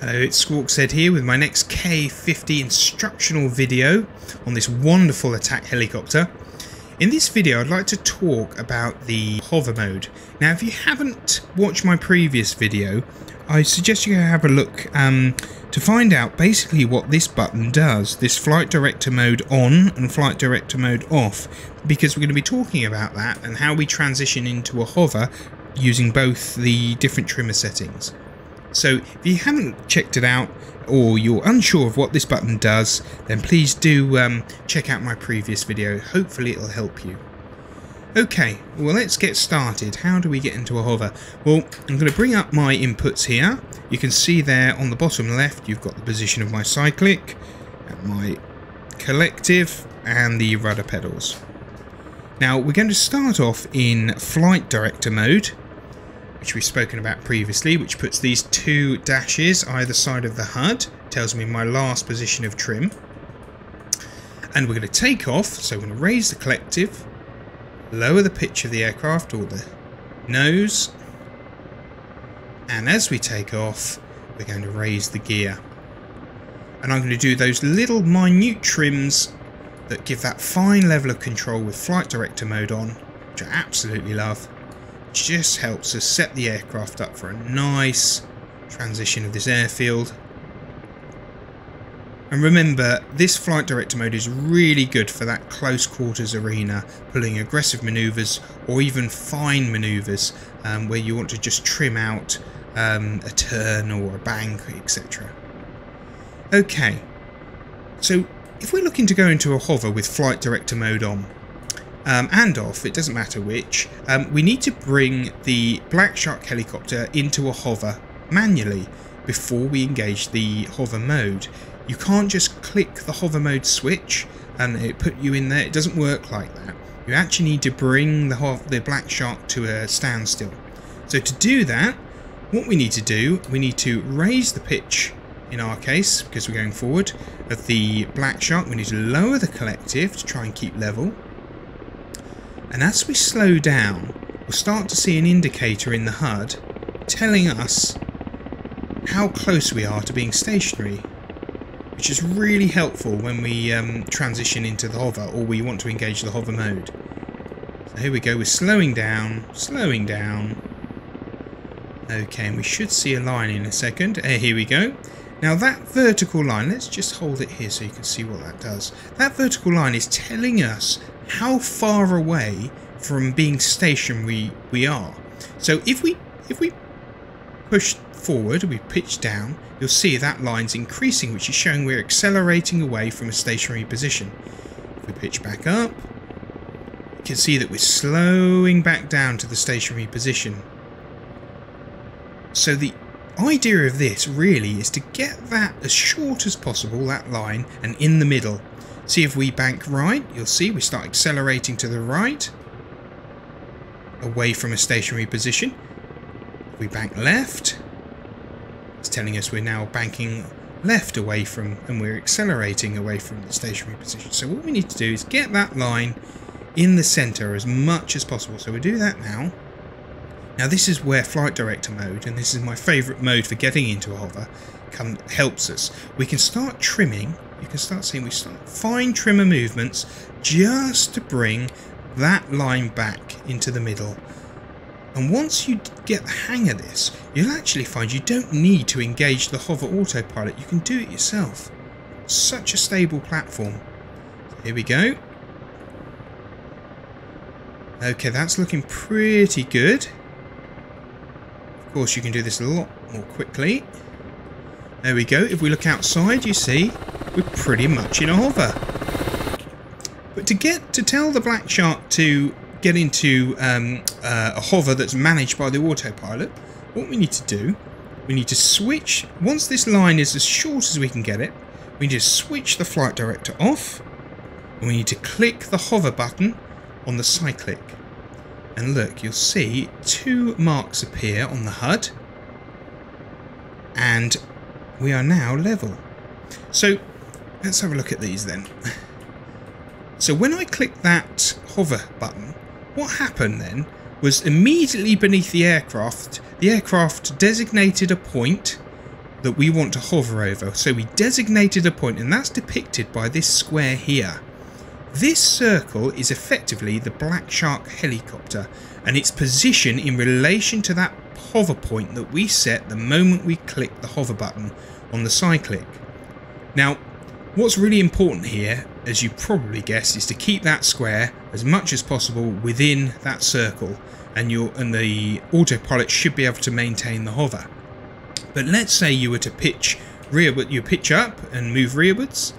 Hello, it's SquawksHead here with my next Ka-50 instructional video on this wonderful attack helicopter. In this video I'd like to talk about the hover mode. Now if you haven't watched my previous video, I suggest you have a look to find out basically what this button does, this flight director mode on and flight director mode off, because we're going to be talking about that and how we transition into a hover using both the different trimmer settings. So if you haven't checked it out or you're unsure of what this button does, then please do check out my previous video. Hopefully it'll help you. Okay, well let's get started. How do we get into a hover? Well, I'm going to bring up my inputs here. You can see there on the bottom left you've got the position of my cyclic, my collective and the rudder pedals. Now we're going to start off in flight director mode, which we've spoken about previously, which puts these two dashes either side of the HUD, tells me my last position of trim. And we're going to take off, so we're going to raise the collective, lower the pitch of the aircraft or the nose, and as we take off we're going to raise the gear. And I'm going to do those little minute trims that give that fine level of control with flight director mode on, which I absolutely love. Just helps us set the aircraft up for a nice transition of this airfield. And remember, this flight director mode is really good for that close quarters arena, pulling aggressive maneuvers or even fine maneuvers where you want to just trim out a turn or a bank, etc. Okay, so if we're looking to go into a hover with flight director mode on and off, it doesn't matter which, we need to bring the Black Shark helicopter into a hover manually before we engage the hover mode. You can't just click the hover mode switch and it put you in there. It doesn't work like that. You actually need to bring the Black Shark to a standstill. So to do that, what we need to do, we need to raise the pitch in our case, because we're going forward, of the Black Shark. We need to lower the collective to try and keep level. And as we slow down, we'll start to see an indicator in the HUD telling us how close we are to being stationary, which is really helpful when we transition into the hover or we want to engage the hover mode. So here we go, we're slowing down. Okay, and we should see a line in a second. Here we go. Now that vertical line, let's just hold it here so you can see what that does. That vertical line is telling us how far away from being stationary we are. So if we push forward, we pitch down, you'll see that line's increasing, which is showing we're accelerating away from a stationary position. If we pitch back up, you can see that we're slowing back down to the stationary position. So the idea of this really is to get that as short as possible, that line, and in the middle. See, if we bank right, you'll see we start accelerating to the right, away from a stationary position. If we bank left, it's telling us we're now banking left away from, and we're accelerating away from the stationary position. So what we need to do is get that line in the centre as much as possible. So we do that now. Now this is where flight director mode, and this is my favourite mode for getting into a hover, helps us. We can start trimming. You can start seeing we start fine trimmer movements just to bring that line back into the middle. And once you get the hang of this, you'll actually find you don't need to engage the hover autopilot. You can do it yourself. Such a stable platform. Here we go. Okay, that's looking pretty good. Of course, you can do this a lot more quickly. There we go. If we look outside, you see we're pretty much in a hover. But to tell the Black Shark to get into a hover that's managed by the autopilot, what we need to do, we need to switch. Once this line is as short as we can get it, we need to switch the flight director off, and we need to click the hover button on the cyclic. And look, you'll see two marks appear on the HUD, and we are now level. So let's have a look at these then. So when I clicked that hover button, what happened then was immediately beneath the aircraft designated a point that we want to hover over. So we designated a point, and that's depicted by this square here. This circle is effectively the Black Shark helicopter and its position in relation to that hover point that we set the moment we click the hover button on the cyclic. Now, what's really important here, as you probably guessed, is to keep that square as much as possible within that circle, and the autopilot should be able to maintain the hover. But let's say you were to pitch up and move rearwards.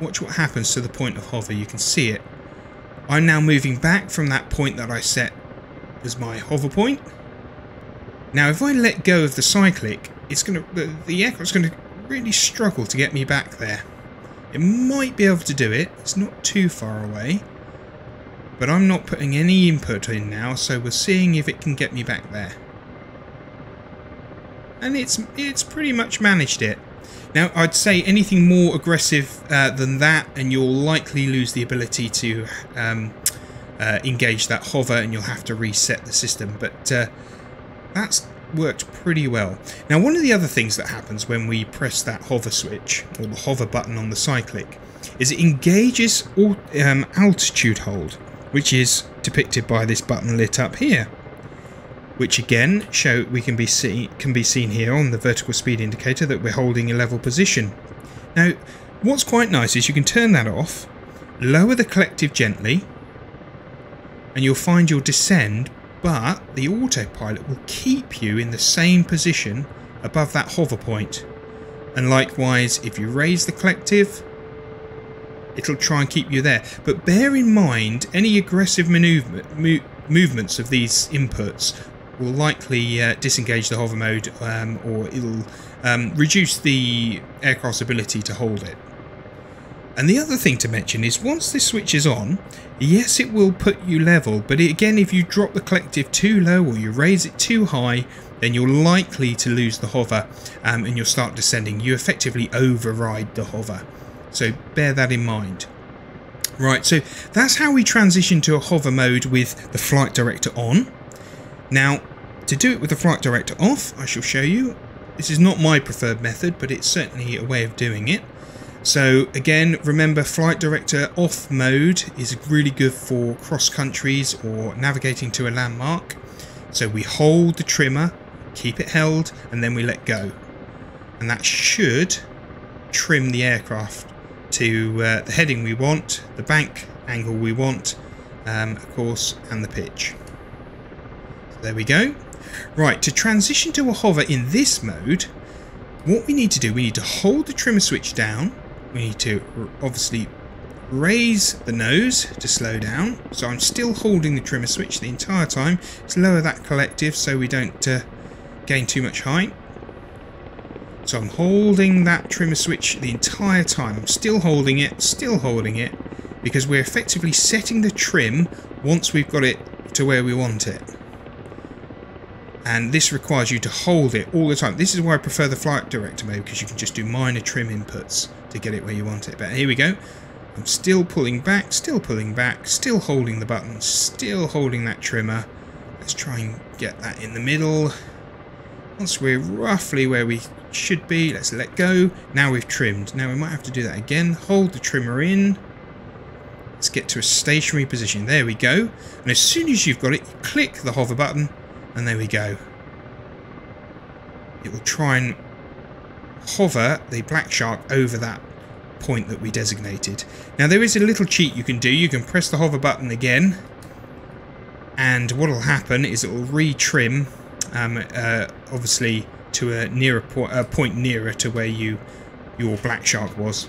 Watch what happens to the point of hover. You can see it. I'm now moving back from that point that I set as my hover point. Now if I let go of the cyclic, it's going to, the aircraft's going to really struggle to get me back there. It might be able to do it. It's not too far away. But I'm not putting any input in now, so we're seeing if it can get me back there. And it's pretty much managed it. Now, I'd say anything more aggressive than that, and you'll likely lose the ability to engage that hover, and you'll have to reset the system. But that's worked pretty well. Now, one of the other things that happens when we press that hover switch, or the hover button on the cyclic, is it engages altitude hold, which is depicted by this button lit up here, which again can be seen here on the vertical speed indicator that we're holding a level position. Now, what's quite nice is you can turn that off, lower the collective gently, and you'll find you'll descend, but the autopilot will keep you in the same position above that hover point. And likewise, if you raise the collective, it'll try and keep you there. But bear in mind, any aggressive movements of these inputs will likely disengage the hover mode, or it'll reduce the aircraft's ability to hold it. And the other thing to mention is once this switch is on, yes, it will put you level, but again, if you drop the collective too low or you raise it too high, then you're likely to lose the hover, and you'll start descending. You effectively override the hover, so bear that in mind. Right, so that's how we transition to a hover mode with the flight director on. Now, to do it with the flight director off, I shall show you. This is not my preferred method, but it's certainly a way of doing it. So again, remember, flight director off mode is really good for cross countries or navigating to a landmark. So we hold the trimmer, keep it held, and then we let go. And that should trim the aircraft to the heading we want, the bank angle we want, of course, and the pitch. So there we go. Right, to transition to a hover in this mode, what we need to do, we need to hold the trimmer switch down. We need to obviously raise the nose to slow down. So I'm still holding the trimmer switch the entire time. Let's lower that collective so we don't gain too much height. So I'm holding that trimmer switch the entire time. I'm still holding it, because we're effectively setting the trim once we've got it to where we want it. And this requires you to hold it all the time. This is why I prefer the flight director mode, because you can just do minor trim inputs to get it where you want it. But here we go. I'm still pulling back, still pulling back, still holding the button, still holding that trimmer. Let's try and get that in the middle. Once we're roughly where we should be, let's let go. Now we've trimmed. Now we might have to do that again. Hold the trimmer in. Let's get to a stationary position. There we go. And as soon as you've got it, you click the hover button. And there we go. It will try and hover the Black Shark over that point that we designated. Now there is a little cheat you can do. You can press the hover button again, and what will happen is it will retrim, obviously to a point nearer to where your Black Shark was.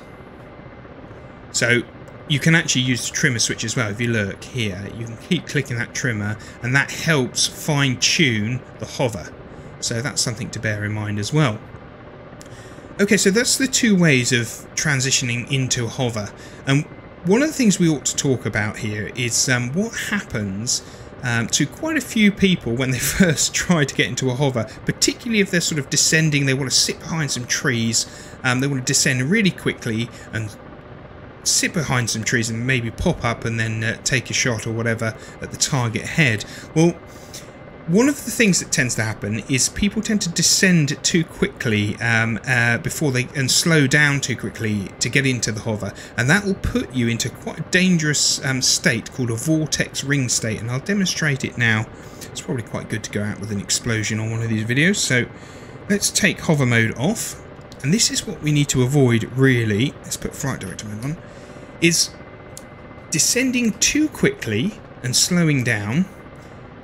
So you can actually use the trimmer switch as well. If you look here, you can keep clicking that trimmer, and that helps fine-tune the hover. So that's something to bear in mind as well. Okay, so that's the two ways of transitioning into hover. And one of the things we ought to talk about here is what happens to quite a few people when they first try to get into a hover, particularly if they're sort of descending, they want to sit behind some trees, they want to descend really quickly and sit behind some trees and maybe pop up and then take a shot or whatever at the target head. Well, One of the things that tends to happen is people tend to descend too quickly and slow down too quickly to get into the hover, and that will put you into quite a dangerous state called a vortex ring state, and I'll demonstrate it now. It's probably quite good to go out with an explosion on one of these videos. So let's take hover mode off, and this is what we need to avoid really. Let's put flight director mode on. Is descending too quickly and slowing down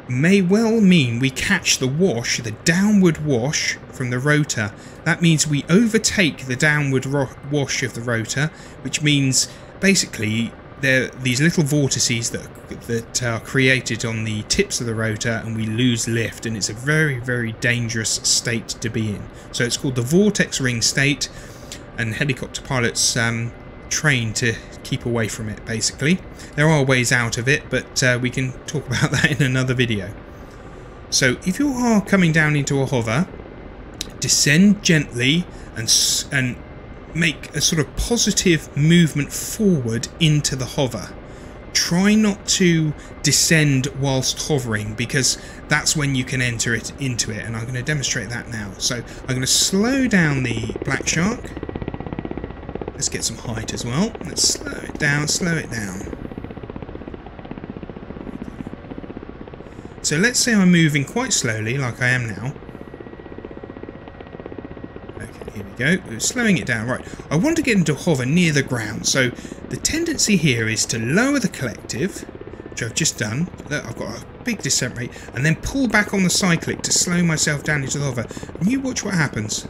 may well mean we catch the wash, the downward wash from the rotor. That means we overtake the downward wash of the rotor, which means basically there are these little vortices that are created on the tips of the rotor, and we lose lift, and it's a very, very dangerous state to be in. So it's called the vortex ring state, and helicopter pilots trained to keep away from it. Basically there are ways out of it, but we can talk about that in another video. So if you are coming down into a hover, descend gently and make a sort of positive movement forward into the hover. Try not to descend whilst hovering, because that's when you can enter it into it, and I'm going to demonstrate that now. So I'm going to slow down the Black Shark. Let's get some height as well. Let's slow it down, So let's say I'm moving quite slowly, like I am now. Okay, here we go. We're slowing it down. Right, I want to get into hover near the ground. So the tendency here is to lower the collective, which I've just done. Look, I've got a big descent rate. And then pull back on the cyclic to slow myself down into the hover. And you watch what happens.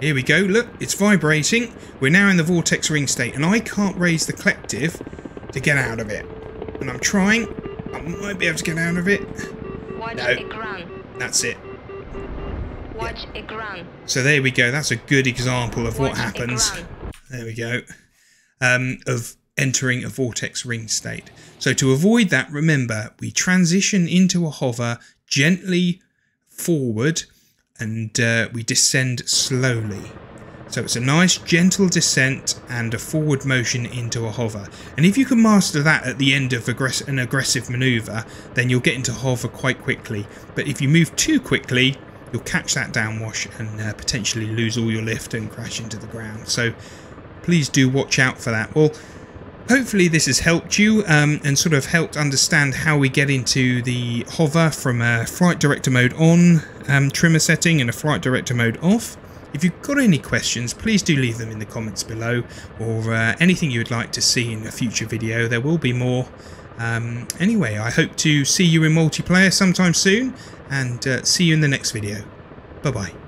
Here we go, look, it's vibrating. We're now in the vortex ring state, and I can't raise the collective to get out of it. And I'm trying. I might be able to get out of it. Watch no. That's it. Watch yeah. So there we go, that's a good example of what happens. There we go. Of entering a vortex ring state. So to avoid that, remember, we transition into a hover gently forward, and we descend slowly. So it's a nice gentle descent and a forward motion into a hover, and if you can master that at the end of an aggressive manoeuvre, then you'll get into hover quite quickly. But if you move too quickly, you'll catch that downwash and potentially lose all your lift and crash into the ground. So please do watch out for that. Well, hopefully this has helped you and sort of helped understand how we get into the hover from a flight director mode on trimmer setting and a flight director mode off. If you've got any questions, please do leave them in the comments below, or anything you would like to see in a future video. There will be more. Anyway, I hope to see you in multiplayer sometime soon, and see you in the next video. Bye bye.